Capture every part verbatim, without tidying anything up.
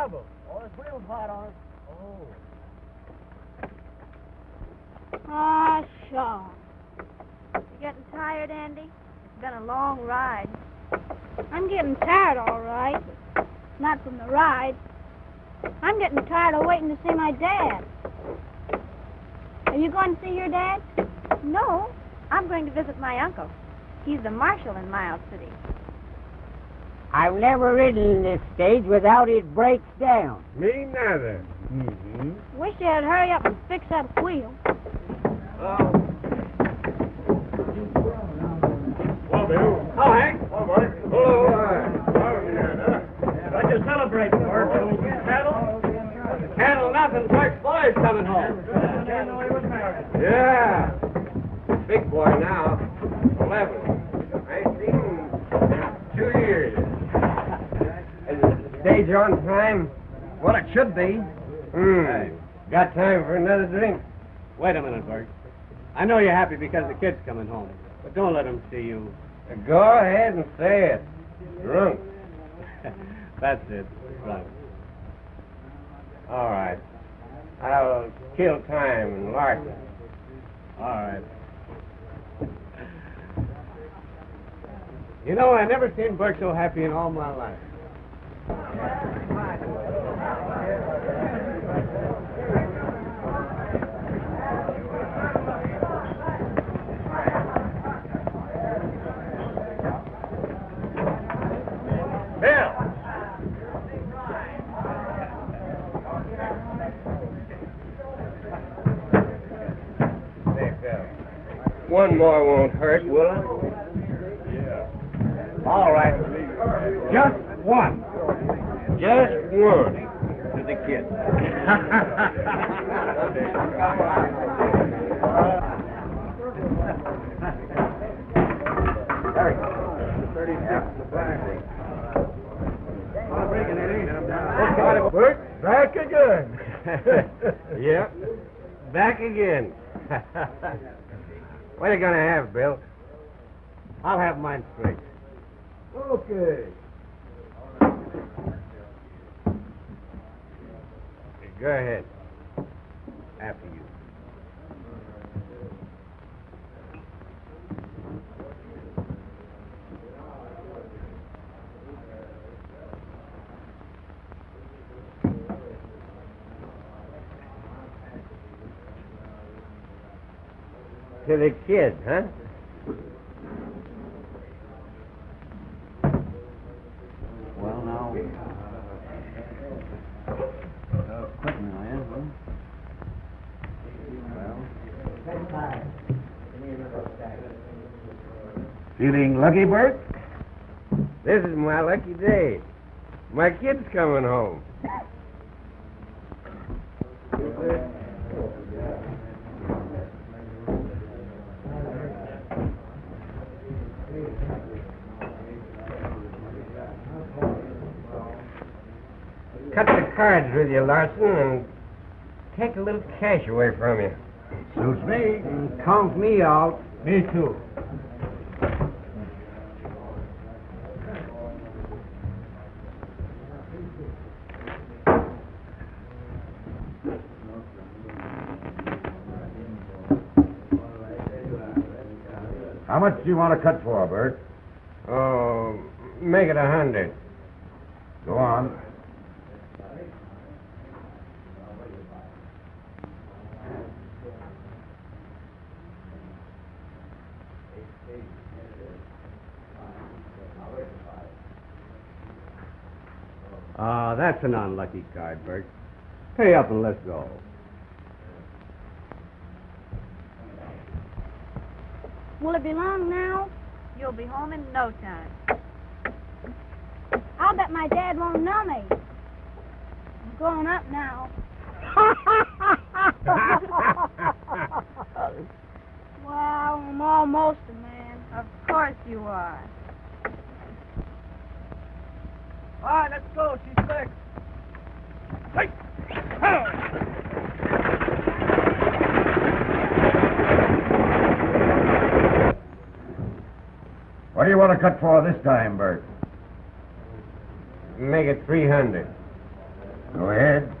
trouble. Oh, his wheel's hot on it. Oh. Ah, Sean. You getting tired, Andy? It's been a long ride. I'm getting tired, all right. Not from the ride. I'm getting tired of waiting to see my dad. Are you going to see your dad? No. I'm going to visit my uncle. He's the marshal in Miles City. I've never ridden this stage without it breaks down. Me neither. Mm-hmm. Wish you'd hurry up and fix that wheel. Oh. Oh, Hank. Oh, boy. Hello. Let's just celebrate, Bert. Cattle? Cattle, nothing. Black boy's coming home. Yeah. Big boy now. Eleven. Nineteen. Two years. Is the stage on time? Well, it should be. Hmm. Got time for another drink? Wait a minute, Bert. I know you're happy because the kid's coming home, but don't let him see you. Go ahead and say it. Drunk. That's it. Drunk. All right. I'll kill time and larken. All right. You know, I never seen Bert so happy in all my life. One more won't hurt, will it? Yeah. All right. Just one. Just one to the kid. Bert, back again. Yep. Back again. What are you going to have, Bill? I'll have mine straight. Okay. Go ahead. After you. To the kid, huh? Well, now, uh, quit now, yeah, huh? Well, feeling lucky, Bert? This is my lucky day. My kid's coming home. Cut the cards with you, Larson, and take a little cash away from you. Suits me. And count me out. Me too. How much do you want to cut for, Bert? Oh, make it a hundred. Go on. Ah, uh, that's an unlucky card, Bert. Pay up and let's go. Will it be long now? You'll be home in no time. I'll bet my dad won't know me. I'm grown up now. Well, I'm almost a man. Of course you are. All right, let's go. She's back. Hey! Oh. What do you want to cut for this time, Bert? Make it three hundred. Go ahead.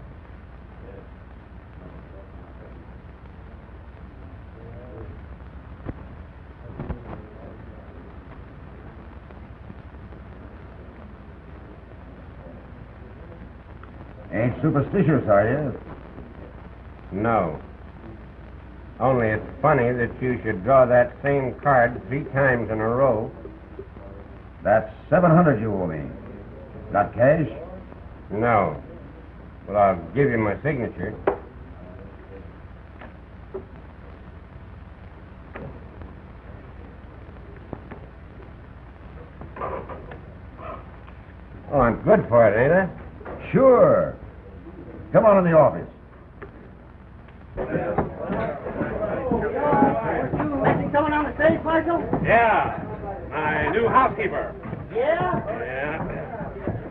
Ain't superstitious, are you? No. Only it's funny that you should draw that same card three times in a row. That's seven hundred you owe me. Got cash? No. Well, I'll give you my signature. Oh, I'm good for it, ain't I? Sure. Come on in the office. Missing someone on the stage, Marshal? Yeah. My new housekeeper. Yeah? Yeah.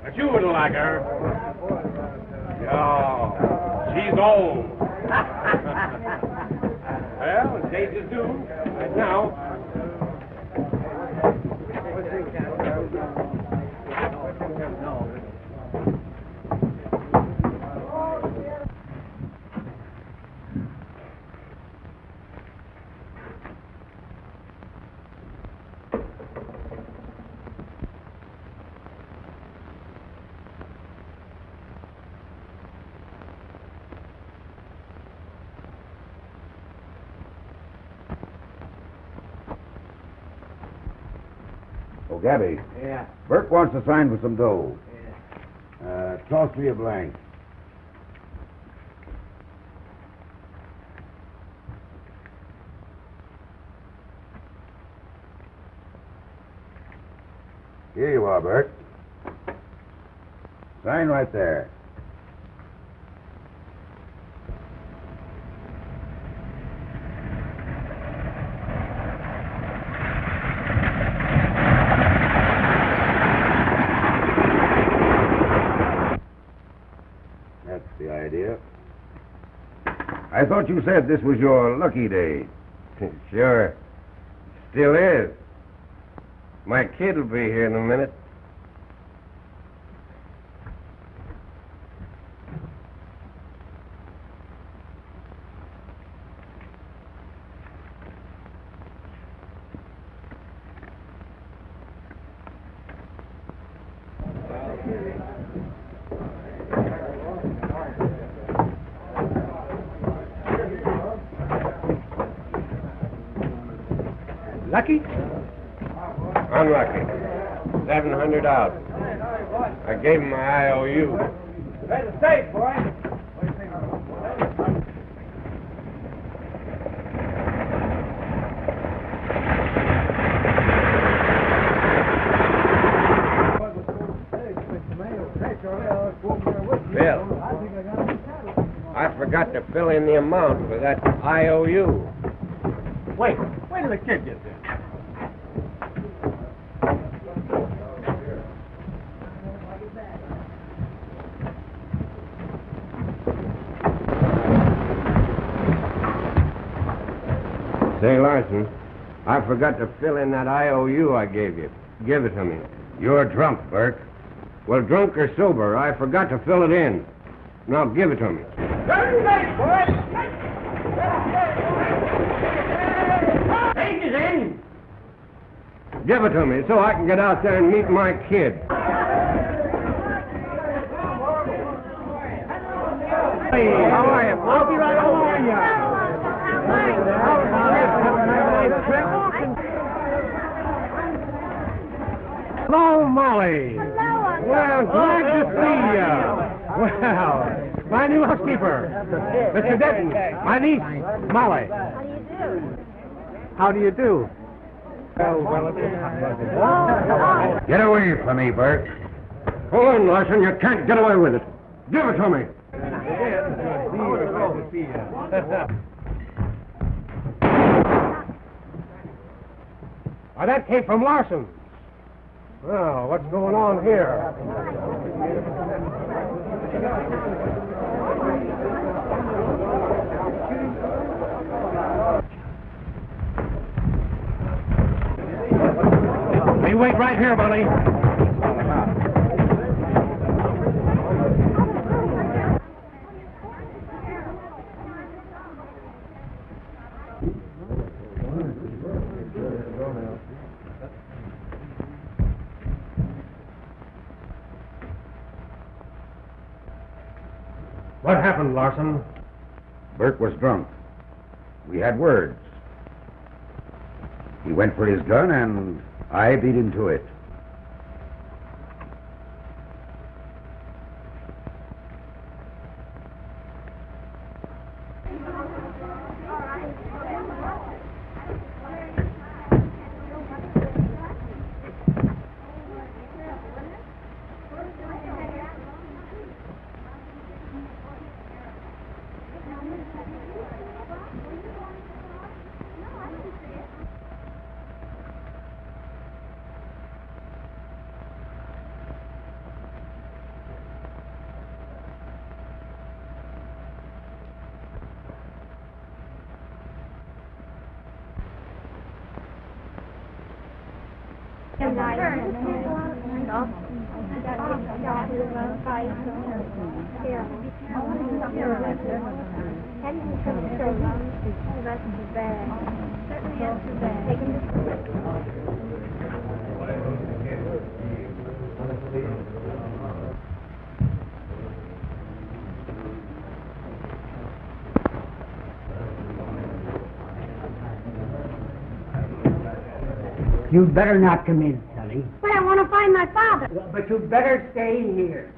But you wouldn't like her. Oh, she's old. Well, it changes do right now. Gabby. Yeah. Burke wants to sign for some dough. Yeah. Uh, toss me a blank. Here you are, Burke. Sign right there. I thought you said this was your lucky day. Sure. Still is. My kid will be here in a minute. Lucky? Unlucky. Seven hundred out. I gave him my I O U. That's a safe, boy. Bill, I forgot to fill in the amount for that I O U. Wait, wait till the kid gets there. Say, Larson, I forgot to fill in that I O U I gave you. Give it to me. You're drunk, Burke. Well, drunk or sober, I forgot to fill it in. Now give it to me. Take it in. Give it to me so I can get out there and meet my kid. Hey, how are you? I'll be right over you. Hello, Molly. Hello, Uncle. Well, glad to see you. Well, my new housekeeper, Mister Denton, my niece, Molly. How do you do? How do you do? Get away from me, Burke. Hold on, Larson. You can't get away with it. Give it to me. Now, that came from Larson. Well, what's going on here? We wait right here, Molly. What happened, Larson? Burke was drunk. We had words. He went for his gun, and I beat him to it. You'd better not come in, Sully. But I want to find my father. Well, but you'd better stay here.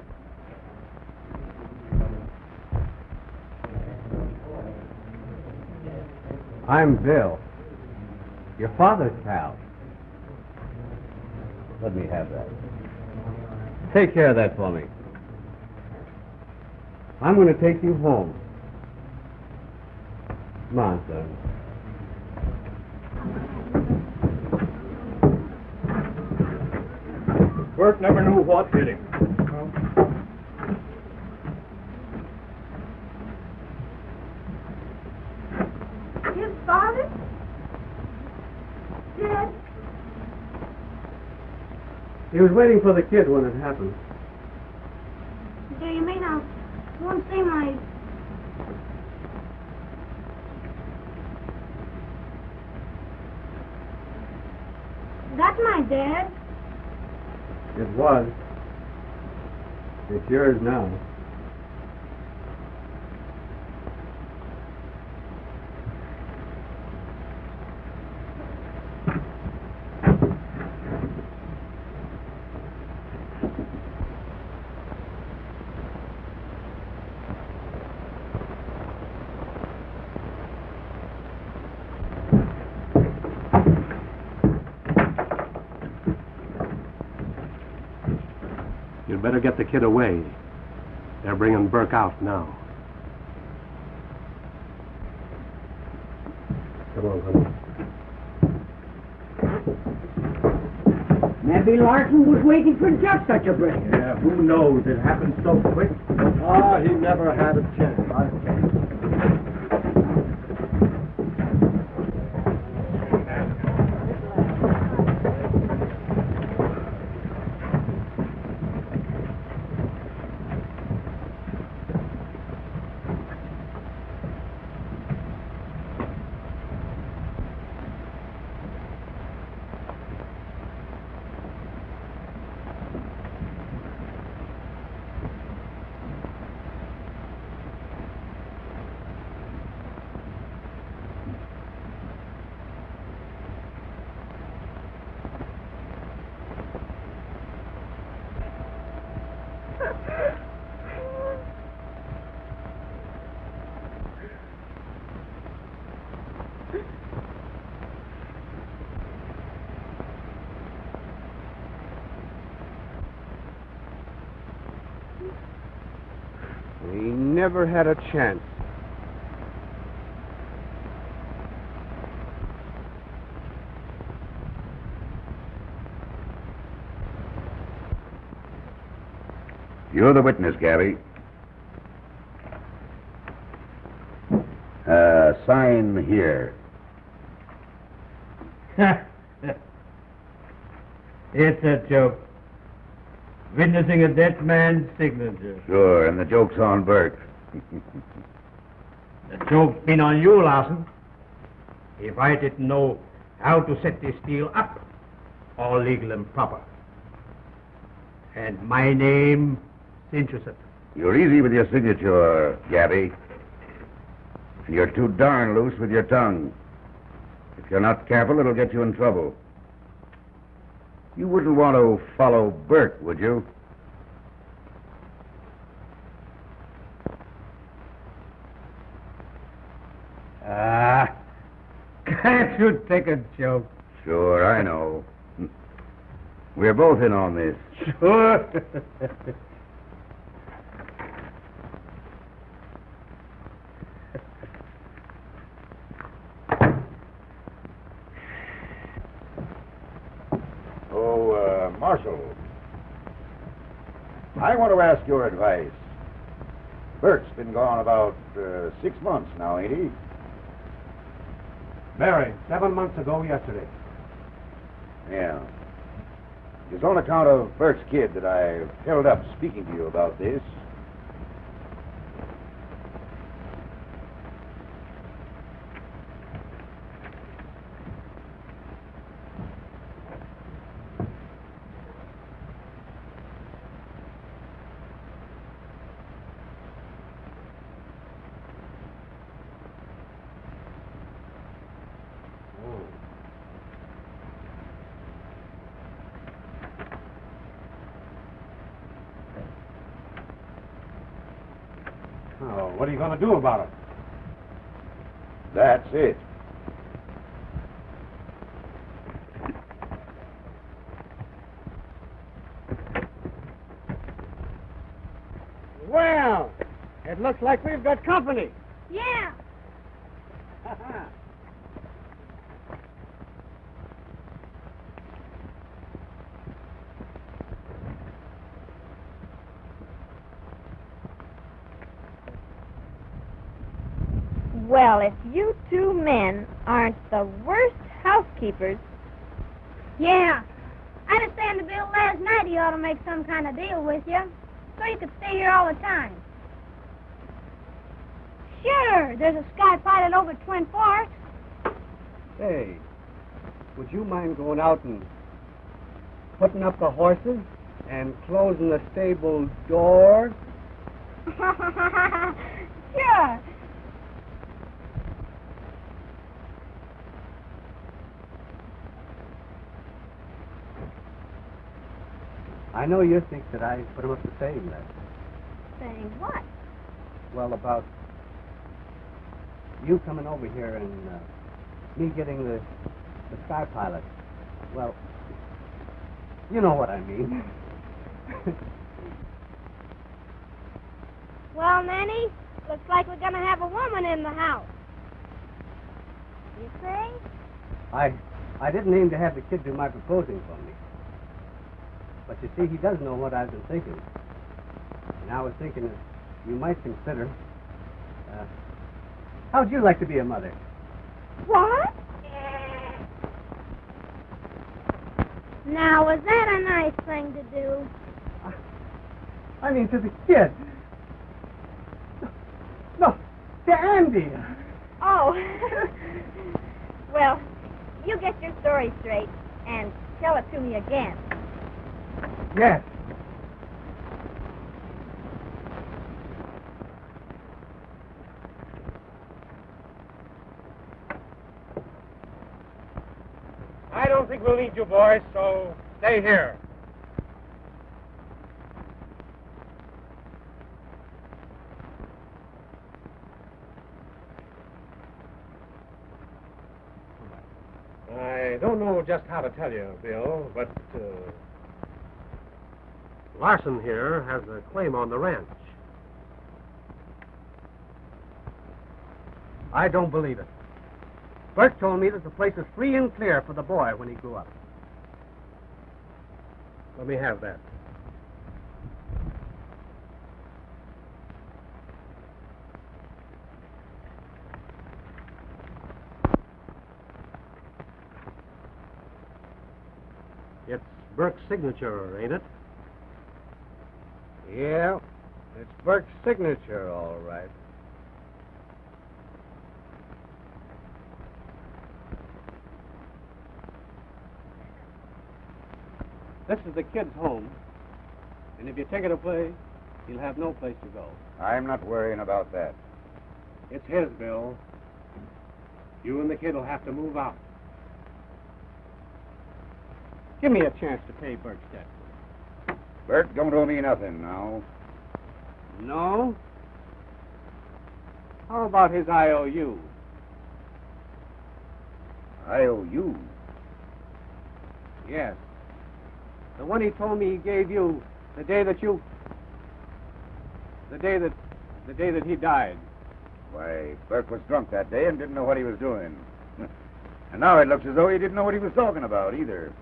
I'm Bill. Your father's pal. Let me have that. Take care of that for me. I'm going to take you home. Come on, son. Burke never knew what hit him. His father? Dead? He was waiting for the kid when it happened. Do you mean I won't see my... That's my dad. It was. It's yours now. Better get the kid away. They're bringing Burke out now. Come on, honey. Maybe Larson was waiting for just such a break. Yeah, who knows? It happened so quick. Ah, oh, he never had a chance. I can't. Never had a chance. You're the witness, Gabby. Uh, sign here. It's a joke. Witnessing a dead man's signature. Sure, and the joke's on Burke. The joke's been on you, Larson. If I didn't know how to set this deal up, all legal and proper. And my name, Sinchusen. You're easy with your signature, Gabby. You're too darn loose with your tongue. If you're not careful, it'll get you in trouble. You wouldn't want to follow Burke, would you? Ah, uh, can't you take a joke? Sure, I know. We're both in on this. Sure. Oh, uh, Marshal, I want to ask your advice. Bert's been gone about uh, six months now, ain't he? Married seven months ago yesterday. Yeah. It's on account of Bert's kid that I've held up speaking to you about this. What are you going to do about it? That's it. Well, it looks like we've got company. Yeah. Well, if you two men aren't the worst housekeepers. Yeah. I understand the bill last night he ought to make some kind of deal with you, so you could stay here all the time. Sure, there's a sky pilot over Twin Forks. Hey, would you mind going out and putting up the horses and closing the stable door? Sure. I know you think that I put him up the same, then. Saying what? Well, about you coming over here and uh, me getting the, the sky pilot. Well, you know what I mean. Well, Nanny, looks like we're going to have a woman in the house. You see? I, I didn't aim to have the kid do my proposing for me. But you see, he does know what I've been thinking. And I was thinking that you might consider... Uh, how'd you like to be a mother? What? Now, was that a nice thing to do? I mean, to the kid. No, to Andy. Oh. Well, you get your story straight and tell it to me again. Yes. I don't think we'll need you boys, so stay here. I don't know just how to tell you, Bill, but... Uh... Larson here has a claim on the ranch. I don't believe it. Burke told me that the place is free and clear for the boy when he grew up. Let me have that. It's Burke's signature, ain't it? Yeah, it's Burke's signature, all right. This is the kid's home, and if you take it away, He'll have no place to go. I'm not worrying about that. It's his, Bill. You and the kid will have to move out. Give me a chance to pay Bert's debt. Bert, don't owe me nothing now. No? How about his I O U? I O U? Yes. The one he told me he gave you the day that you... The day that... The day that he died. Why, Burke was drunk that day and didn't know what he was doing. And now it looks as though he didn't know what he was talking about either.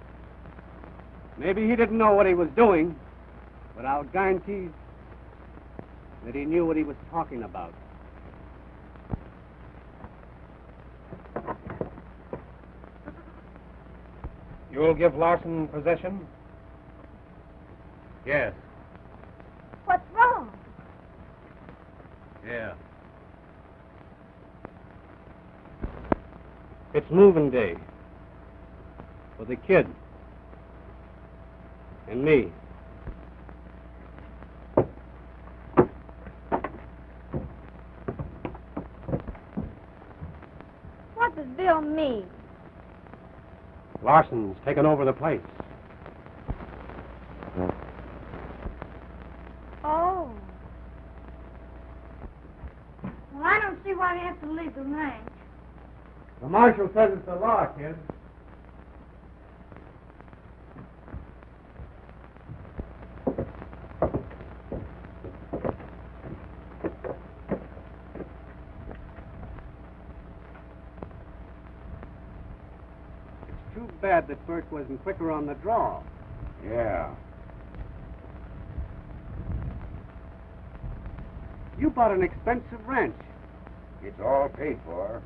Maybe he didn't know what he was doing, but I'll guarantee that he knew what he was talking about. You'll give Larson possession? Yes. What's wrong? Yeah. It's moving day for the kid and me. What does Bill mean? Larson's taken over the place. Oh. Well, I don't see why we have to leave the ranch. The marshal says it's the law, kid. It's too bad that Bert wasn't quicker on the draw. Yeah. You bought an expensive ranch. It's all paid for.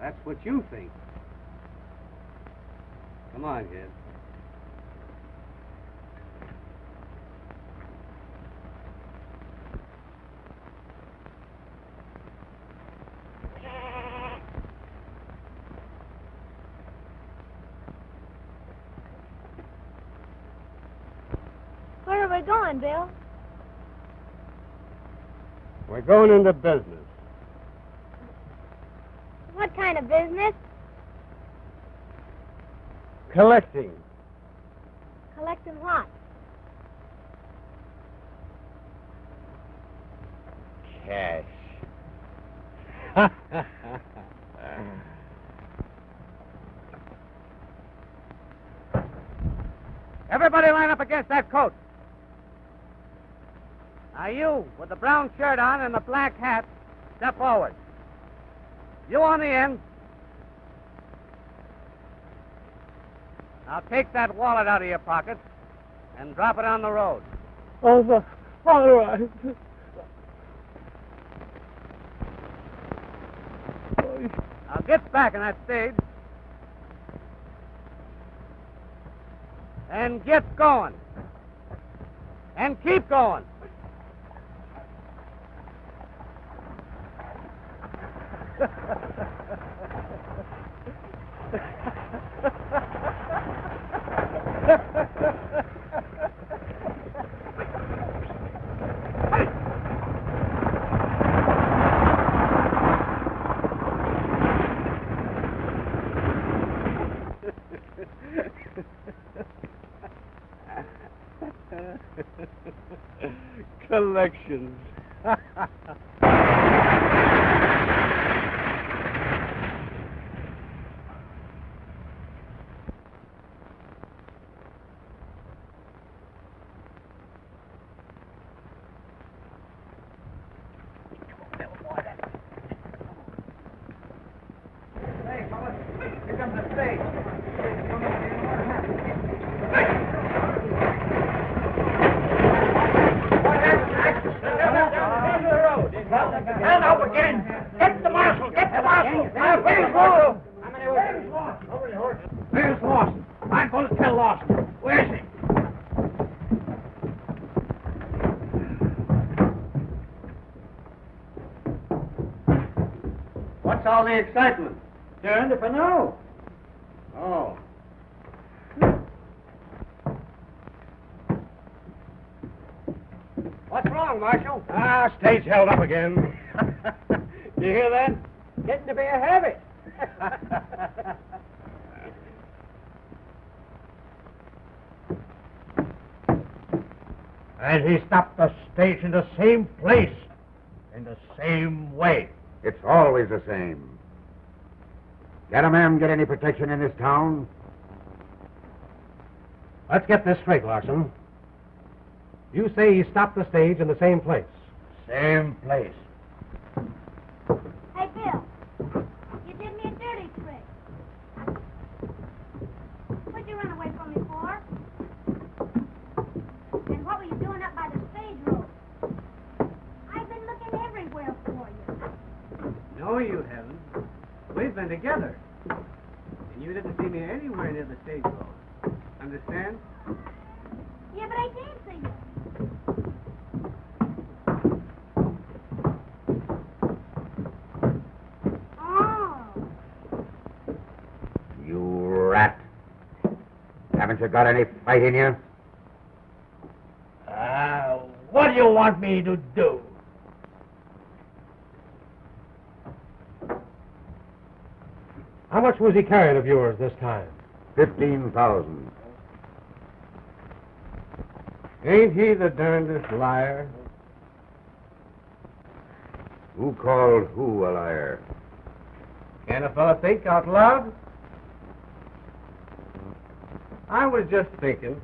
That's what you think. Come on, kid. Where are we going, Bill? We're going into business. What kind of business? Collecting. Collecting what? Cash. Everybody line up against that coat. Now you, with the brown shirt on and the black hat, step forward. You on the end. Now take that wallet out of your pocket and drop it on the road. Oh, the... all right. Now get back in that stage and get going. And keep going. Collections. All the excitement. Turned if I know. Oh. What's wrong, Marshal? Ah, stage held up again. You hear that? Getting to be a habit. And he stopped the stage in the same place, in the same way. It's always the same. Can a man get any protection in this town? Let's get this straight, Larson. You say he stopped the stage in the same place. Same place. Hey, Bill. You did me a dirty trick. What'd you run away from me for? And what were you doing up by the stage road? I've been looking everywhere for you. No, you haven't. We've been together. And you didn't see me anywhere near the stage road. Understand? Yeah, but I did see you. Oh. You rat. Haven't you got any fight in you? Ah, uh, what do you want me to do? How much was he carrying of yours this time? Fifteen thousand. Ain't he the darndest liar? Who called who a liar? Can a fella think out loud? I was just thinking.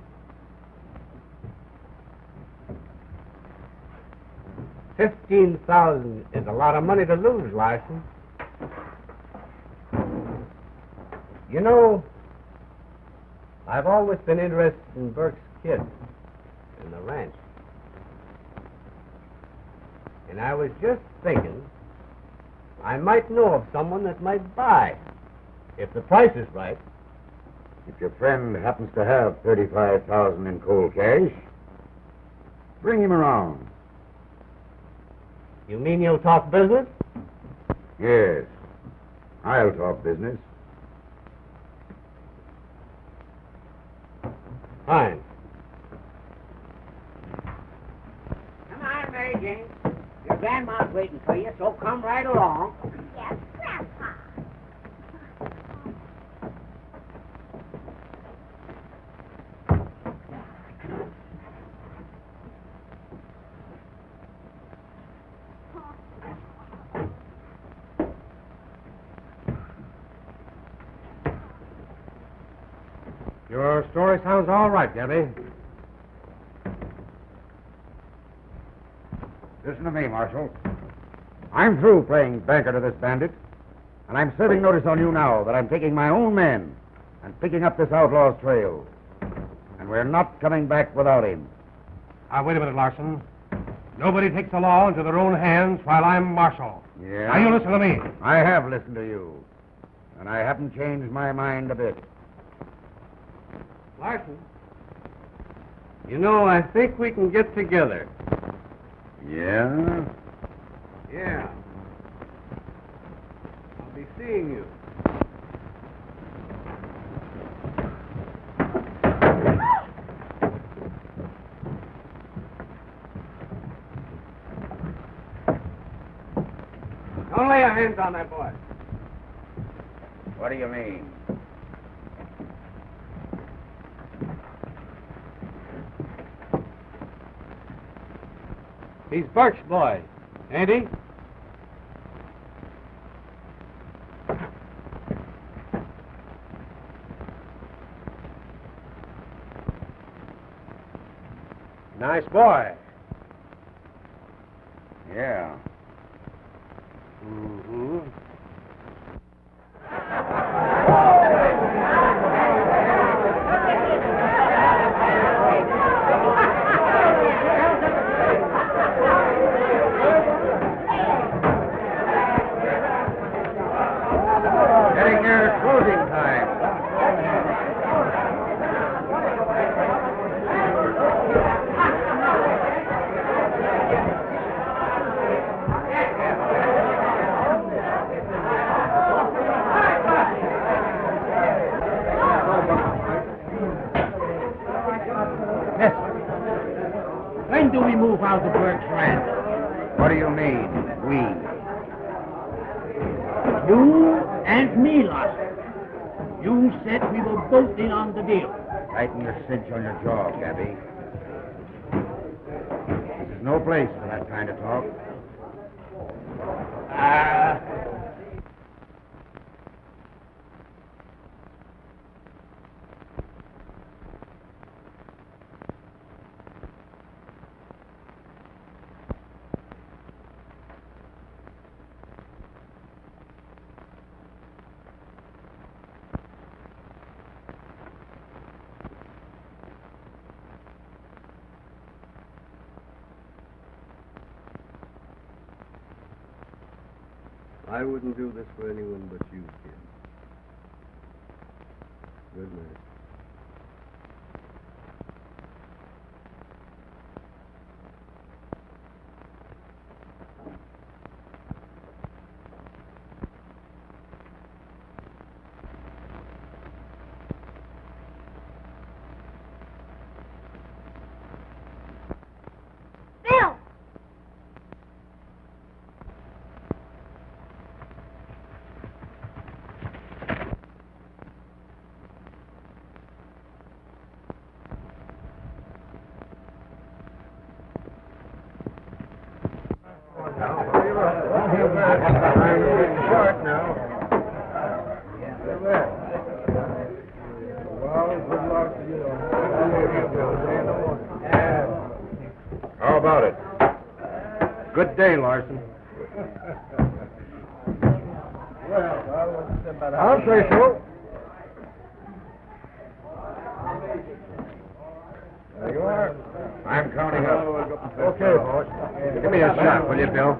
Fifteen thousand is a lot of money to lose, Larson. You know, I've always been interested in Burke's kid. In the ranch. And I was just thinking I might know of someone that might buy, if the price is right. If your friend happens to have thirty-five thousand in cold cash, bring him around. You mean you'll talk business? Yes, I'll talk business. Fine. Your grandma's waiting for you, so come right along. Yes, Grandpa. Your story sounds all right, Debbie. Listen to me, Marshal. I'm through playing banker to this bandit, and I'm serving notice on you now that I'm taking my own men and picking up this outlaw's trail. And we're not coming back without him. Now, wait a minute, Larson. Nobody takes the law into their own hands while I'm Marshal. Yeah. Now, you listen to me. I have listened to you, and I haven't changed my mind a bit. Larson, you know, I think we can get together. Yeah? Yeah. I'll be seeing you. Don't lay your hands on that boy. What do you mean? He's Burke's boy, ain't he? Nice boy. Yeah. Mm-hmm. When do we move out of Burke's Ranch? What do you mean, we? You and me, Lawson. You said we were both in on the deal. Tighten the cinch on your jaw, Gabby. This is no place for that kind of talk. Ah... Uh... I wouldn't do this for anyone but you, kid. Good night. How about it? Good day, Larson. Well, I'll say so. There you are. I'm counting up. Okay, boss. Give me a shot, will you, Bill?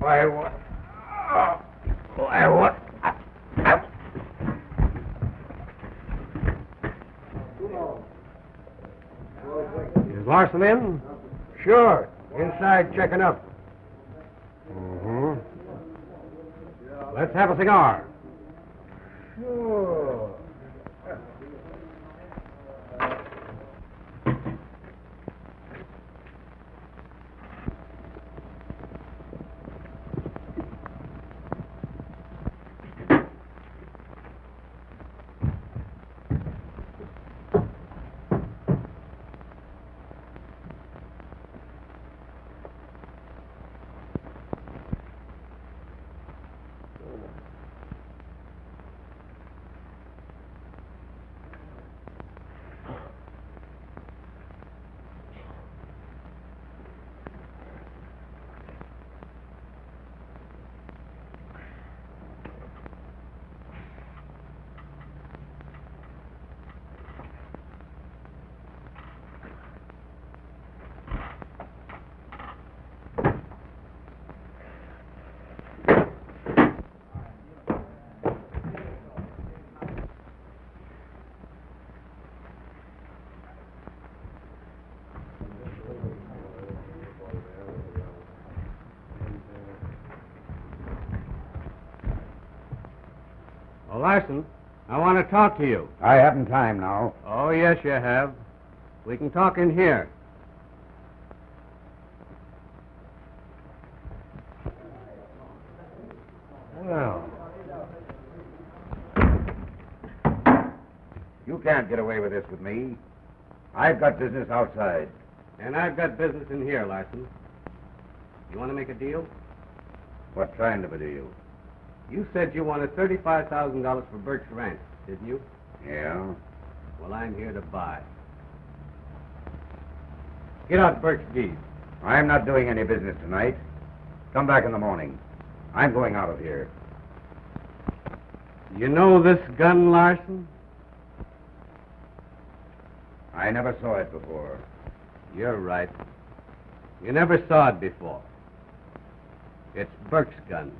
Why, what? Oh, why, what? Is Larson in? Sure. Inside checking up. Mm-hmm. Let's have a cigar. Sure. Larson, I want to talk to you. I haven't time now. Oh, yes, you have. We can talk in here. Well. You can't get away with this with me. I've got business outside. And I've got business in here, Larson. You want to make a deal? What kind of a deal? You said you wanted thirty-five thousand dollars for Birch Ranch, didn't you? Yeah. Well, I'm here to buy. Get out Birch deed. I'm not doing any business tonight. Come back in the morning. I'm going out of here. You know this gun, Larson? I never saw it before. You're right. You never saw it before. It's Burke's gun.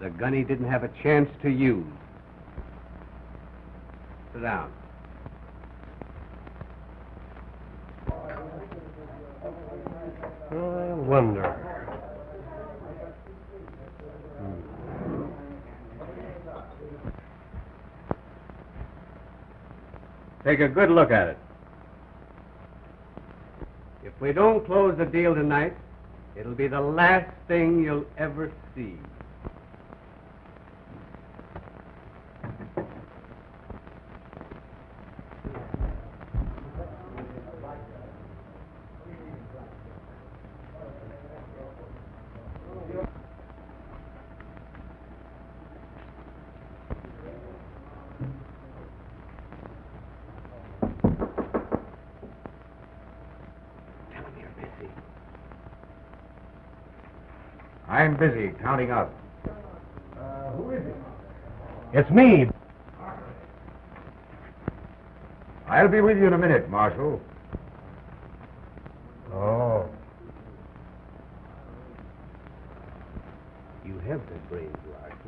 The gun he didn't have a chance to use. Sit down. I wonder. Hmm. Take a good look at it. If we don't close the deal tonight, it'll be the last thing you'll ever see. I'm busy counting up. Uh, who is it? It's me. I'll be with you in a minute, Marshal. Oh. You have the brains, Larson.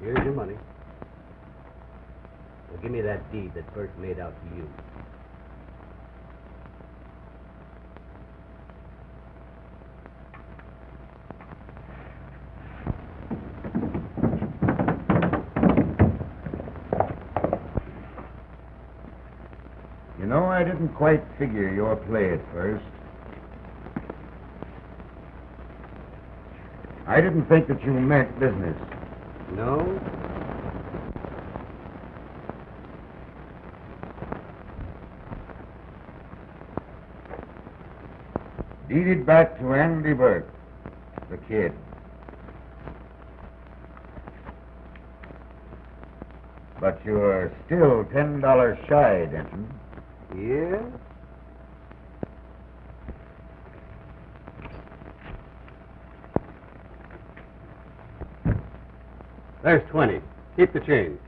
Here's your money. Now give me that deed that Burke made out to you. You know, I didn't quite figure your play at first. I didn't think that you meant business. No? Deeded back to Andy Burke, the kid. But you're still ten dollars shy, Denton. Yes? There's twenty. Keep the change.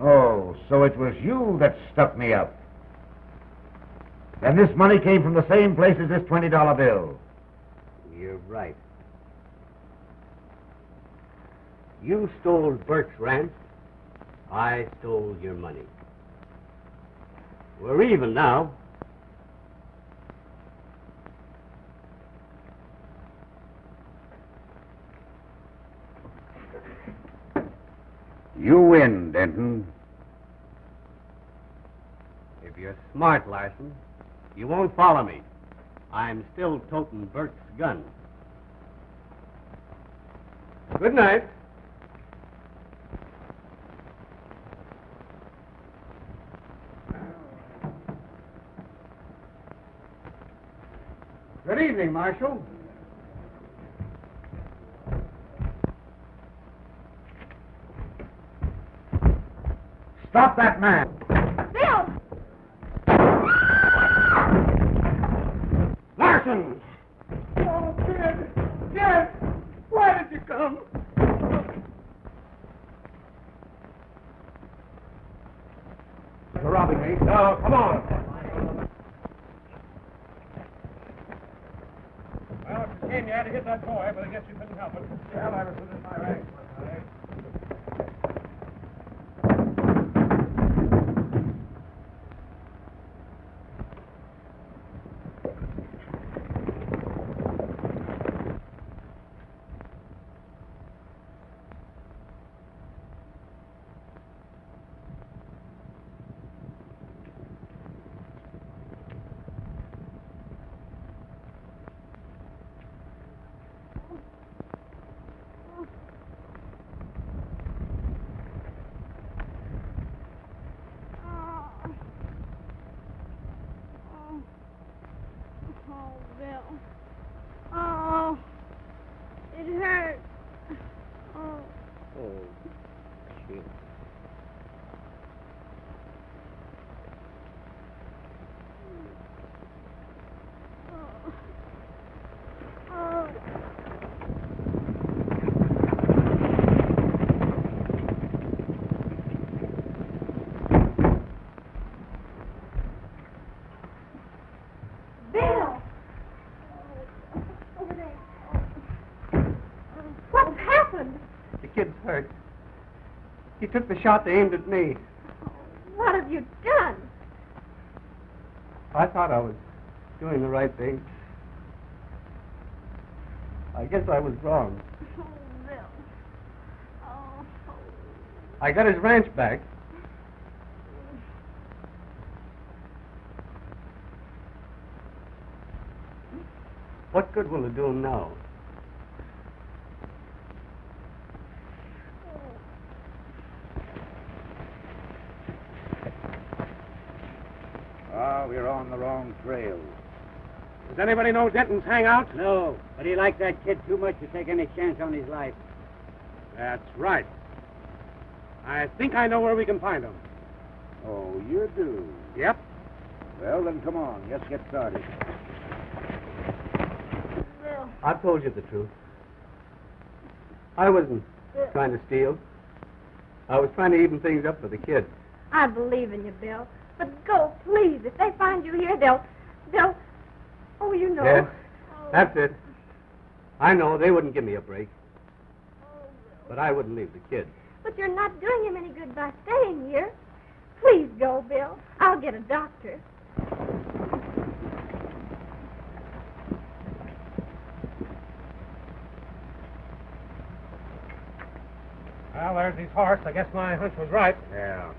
Oh, so it was you that stuck me up. And this money came from the same place as this twenty dollar bill. You're right. You stole Burke's ranch. I stole your money. We're even now. You win, Denton. If you're smart, Larson, you won't follow me. I'm still toting Burke's gun. Good night. Good evening, Marshal. Stop that man. Bill! Larson! Oh, Ted! Ted! Why did you come? You're robbing me. Now, come on. You had to hit that boy, but I guess you couldn't help it. Well, I was within my rank. field. He took the shot they aimed at me. What have you done? I thought I was doing the right thing. I guess I was wrong. Oh, Bill. Oh. I got his ranch back. What good will it do him now? We're on the wrong trail. Does anybody know Denton's hangout? No, but he liked that kid too much to take any chance on his life. That's right. I think I know where we can find him. Oh, you do? Yep. Well, then come on. Let's get started. Bill. I've told you the truth. I wasn't Bill. trying to steal. I was trying to even things up for the kid. I believe in you, Bill. But go, please. If they find you here, they'll... They'll... Oh, you know. Yes, oh. That's it. I know. They wouldn't give me a break. Oh, but I wouldn't leave the kid. But you're not doing him any good by staying here. Please go, Bill. I'll get a doctor. Well, there's his horse. I guess my hunch was right. Yeah.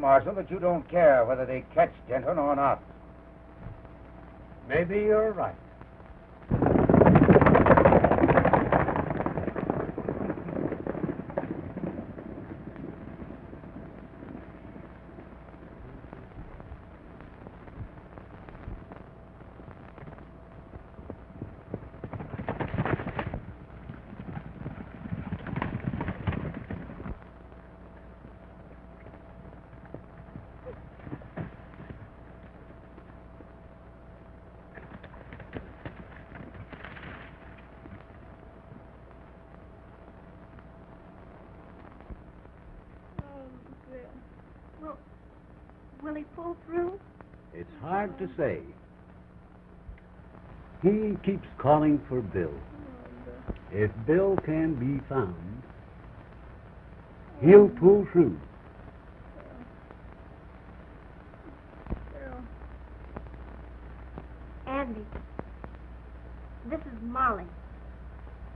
Marshal, that you don't care whether they catch Denton or not. Maybe you're right. Hard to say. He keeps calling for Bill. If Bill can be found, he'll pull through. Andy, this is Molly.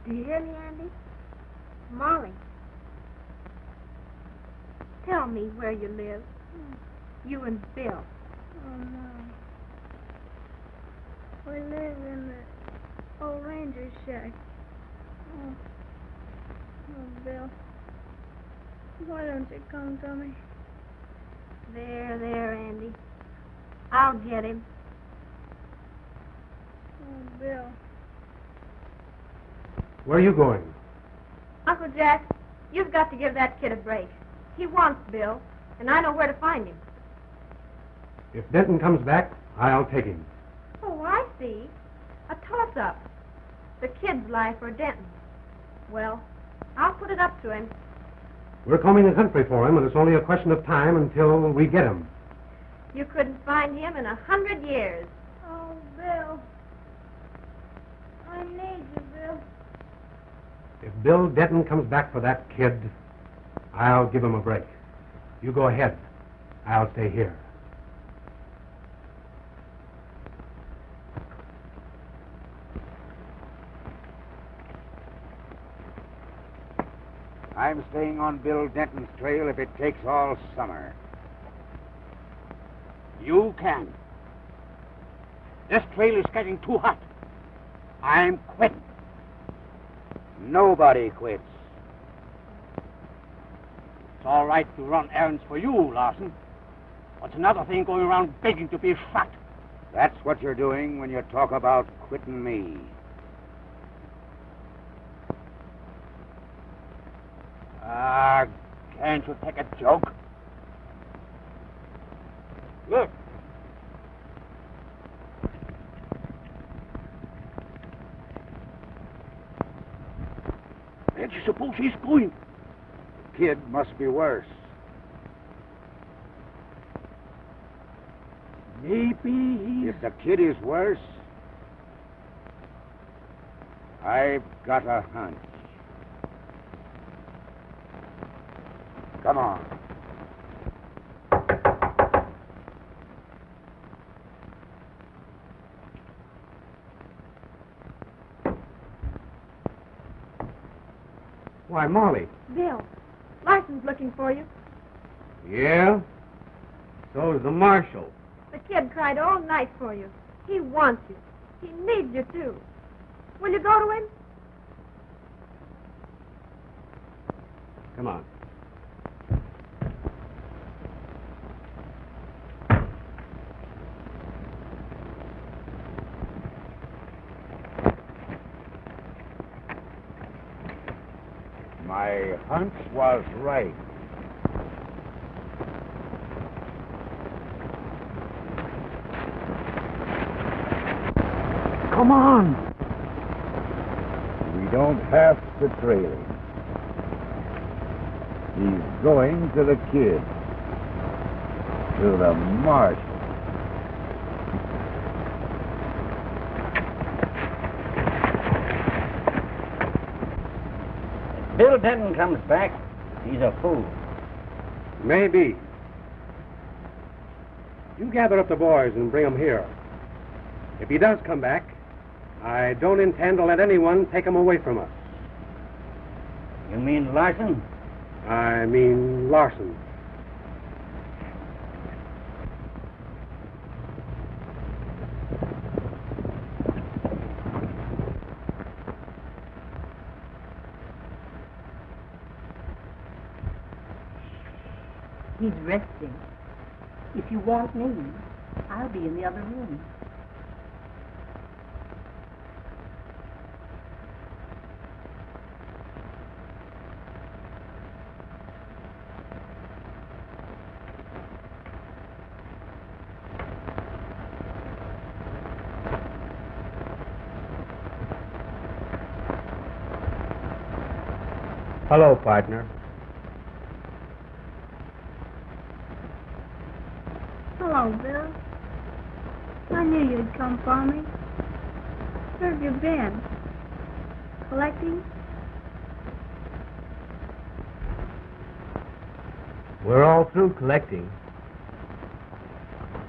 Do you hear me, Andy? Molly, tell me where you live, you and Bill. Oh, no. We live in the old ranger's shack. Oh. Oh, Bill. Why don't you come to me? There, there, Andy. I'll get him. Oh, Bill. Where are you going? Uncle Jack, you've got to give that kid a break. He wants Bill, and I know where to find him. If Denton comes back, I'll take him. Oh, I see. A toss-up. The kid's life or Denton. Well, I'll put it up to him. We're combing the country for him, and it's only a question of time until we get him. You couldn't find him in a hundred years. Oh, Bill. I need you, Bill. If Bill Denton comes back for that kid, I'll give him a break. You go ahead. I'll stay here. I'm staying on Bill Denton's trail if it takes all summer. You can. This trail is getting too hot. I'm quitting. Nobody quits. It's all right to run errands for you, Larson. What's another thing going around begging to be shot? That's what you're doing when you talk about quitting me. Ah, uh, can't you take a joke? Look. Where do you suppose he's going? The kid must be worse. Maybe he's... If the kid is worse, I've got a hunch. Come on. Why, Molly. Bill, Larson's looking for you. Yeah? So's the marshal. The kid cried all night for you. He wants you. He needs you, too. Will you go to him? Come on. My hunch was right. Come on! We don't have to trail him. He's going to the kid. To the marsh. Bill Denton comes back, he's a fool. Maybe. You gather up the boys and bring them here. If he does come back, I don't intend to let anyone take him away from us. You mean Larson? I mean Larson. He's resting. If you want me, I'll be in the other room. Hello, partner. Hello, Bill. I knew you'd come for me. Where have you been? Collecting? We're all through collecting.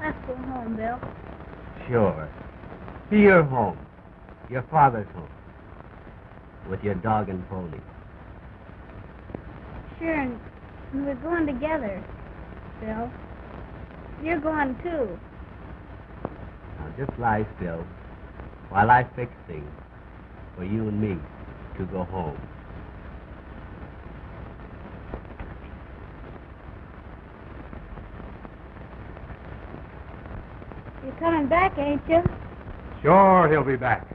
Let's go home, Bill. Sure. Be your home. Your father's home. With your dog and pony. Sure, and we're going together, Bill. You're going, too. Now, just lie still while I fix things for you and me to go home. You're coming back, ain't you? Sure, he'll be back.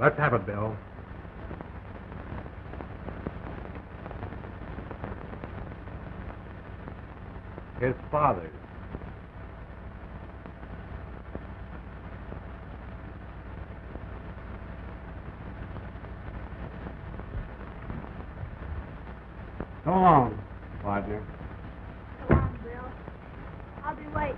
Let's have it, Bill. His father's. So long, partner. So long, Bill. I'll be waiting.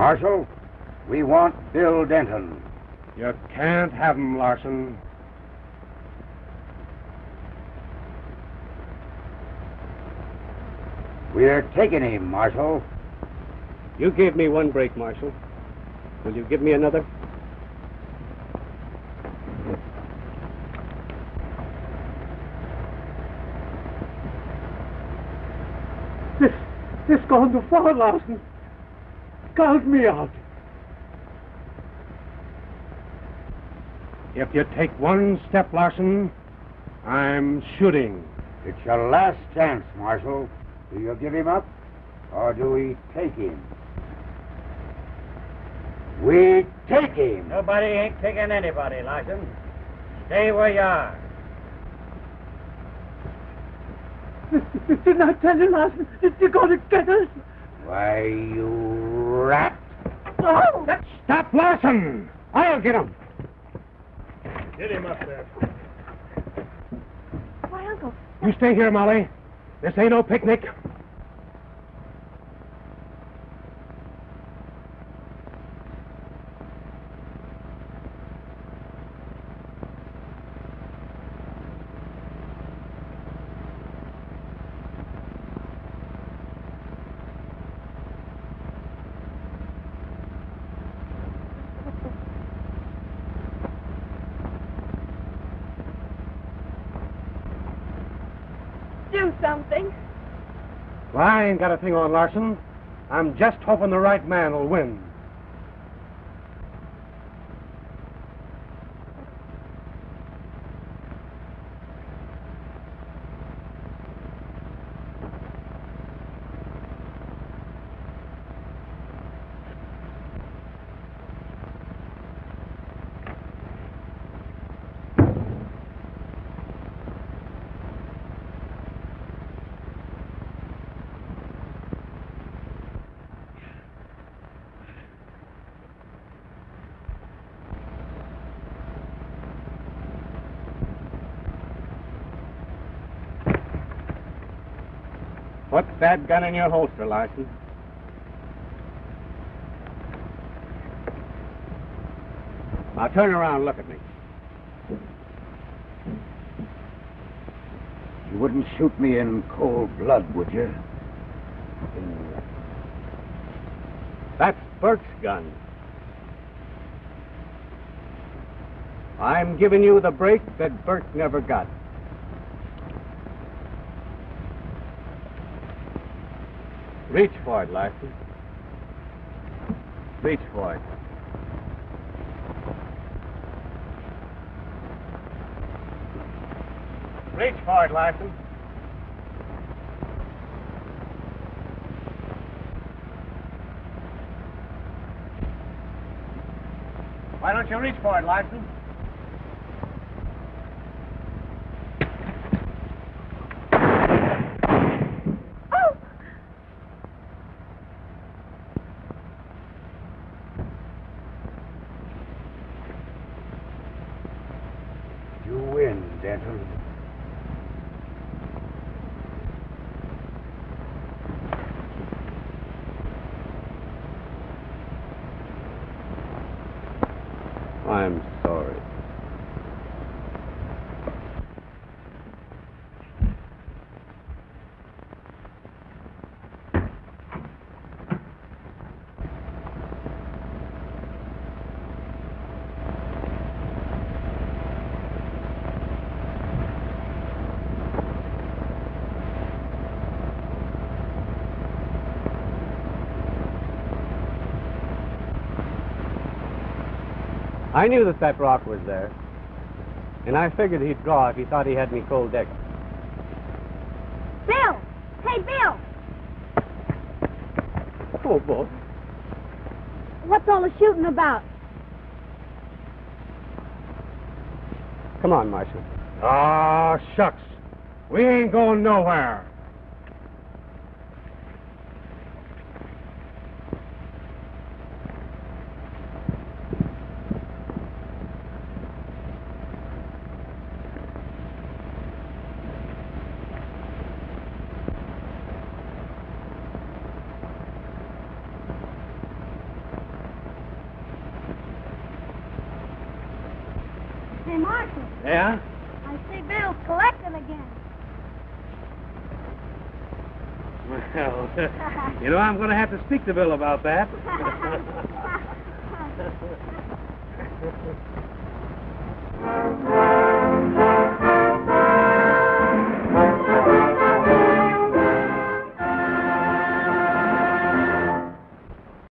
Marshal, we want Bill Denton. You can't have him, Larson. We're taking him, Marshal. You gave me one break, Marshal. Will you give me another? This, this gone too far, Larson. Count me out. If you take one step, Larson, I'm shooting. It's your last chance, Marshal. Do you give him up, or do we take him? We take him. Nobody ain't taking anybody, Larson. Stay where you are. Didn't I tell you, Larson? You're going to get us. Why, you rat. Oh. Stop, Larson. I'll get him. Get him up there. Why, Uncle? You stay here, Molly. This ain't no picnic. Something. Well, I ain't got a thing on, Larson. I'm just hoping the right man will win. Put that gun in your holster, Larson. Now turn around and look at me. You wouldn't shoot me in cold blood, would you? That's Burke's gun. I'm giving you the break that Burke never got. Reach for it, Larson. Reach for it. Reach for it, Larson. Why don't you reach for it, Larson? I'm sorry. I knew that that rock was there, and I figured he'd draw if he thought he had me cold decked. Bill! Hey, Bill! Oh, boy. What's all the shooting about? Come on, Marshal. Ah, oh, shucks. We ain't going nowhere. Yeah? I see Bill's collecting again. Well, you know, I'm going to have to speak to Bill about that.